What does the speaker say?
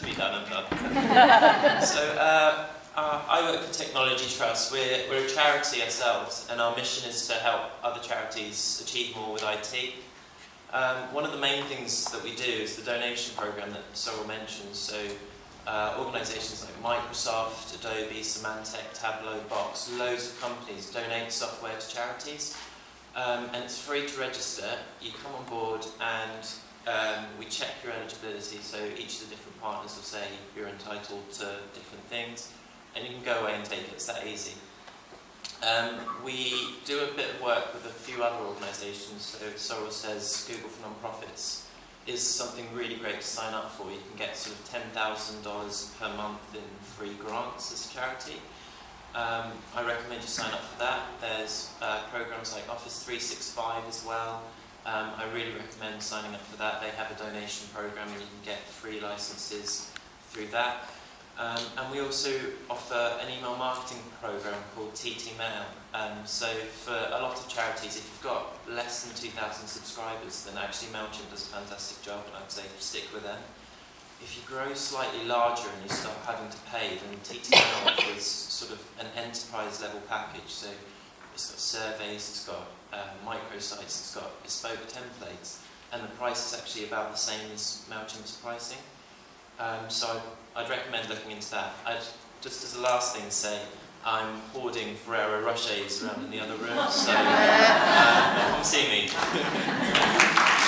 to be done and done. So I work for Technology Trust. We're a charity ourselves, and our mission is to help other charities achieve more with IT. One of the main things that we do is the donation program that Sorrel mentioned. So organisations like Microsoft, Adobe, Symantec, Tableau, Box, loads of companies donate software to charities. And it's free to register. You come on board and we check your eligibility, so each of the different partners will say you're entitled to different things, and you can go away and take it. It's that easy. We do a bit of work with a few other organisations. So Sorrel says Google for Nonprofits is something really great to sign up for. You can get sort of $10,000 per month in free grants as a charity. I recommend you sign up for that. There's programs like Office 365 as well. I really recommend signing up for that. They have a donation program and you can get free licenses through that. And we also offer an email marketing program called TT Mail. So for a lot of charities, if you've got less than 2,000 subscribers, then actually MailChimp does a fantastic job, and I'd say stick with them. If you grow slightly larger and you start having to pay, then TT Mail offers sort of an enterprise level package. So it's got surveys, it's got microsites, it's got bespoke templates, and the price is actually about the same as MailChimp's pricing. So I'd recommend looking into that. Just as a last thing, say I'm hoarding Ferrero Rochers around in the other room, so come see me.